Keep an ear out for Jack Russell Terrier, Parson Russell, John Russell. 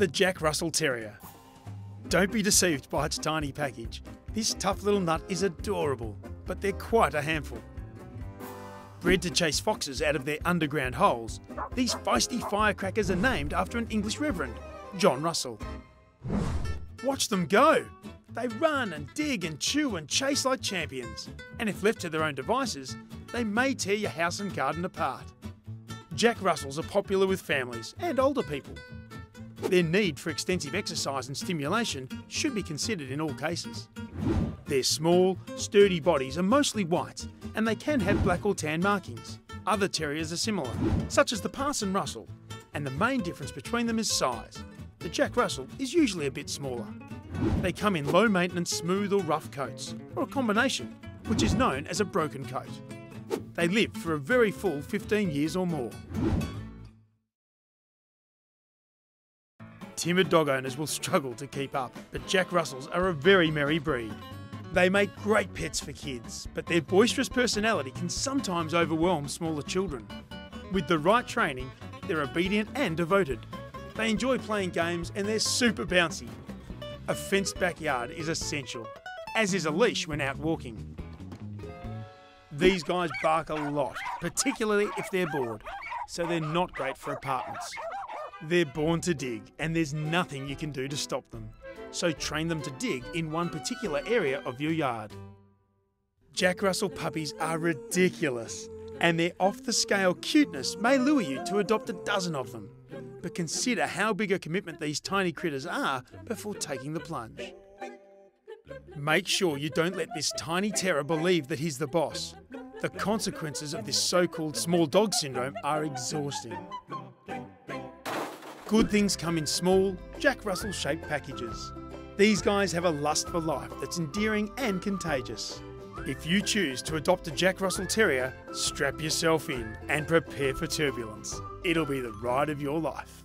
the Jack Russell Terrier. Don't be deceived by its tiny package. This tough little nut is adorable, but they're quite a handful. Bred to chase foxes out of their underground holes, these feisty firecrackers are named after an English reverend, John Russell. Watch them go! They run and dig and chew and chase like champions, and if left to their own devices, they may tear your house and garden apart. Jack Russells are popular with families and older people. Their need for extensive exercise and stimulation should be considered in all cases. Their small, sturdy bodies are mostly white, and they can have black or tan markings. Other terriers are similar, such as the Parson Russell, and the main difference between them is size. The Jack Russell is usually a bit smaller. They come in low-maintenance, smooth or rough coats, or a combination, which is known as a broken coat. They live for a very full 15 years or more. Timid dog owners will struggle to keep up, but Jack Russells are a very merry breed. They make great pets for kids, but their boisterous personality can sometimes overwhelm smaller children. With the right training, they're obedient and devoted. They enjoy playing games and they're super bouncy. A fenced backyard is essential, as is a leash when out walking. These guys bark a lot, particularly if they're bored, so they're not great for apartments. They're born to dig, and there's nothing you can do to stop them. So train them to dig in one particular area of your yard. Jack Russell puppies are ridiculous, and their off-the-scale cuteness may lure you to adopt a dozen of them. But consider how big a commitment these tiny critters are before taking the plunge. Make sure you don't let this tiny terrier believe that he's the boss. The consequences of this so-called small dog syndrome are exhausting. Good things come in small, Jack Russell-shaped packages. These guys have a lust for life that's endearing and contagious. If you choose to adopt a Jack Russell Terrier, strap yourself in and prepare for turbulence. It'll be the ride of your life.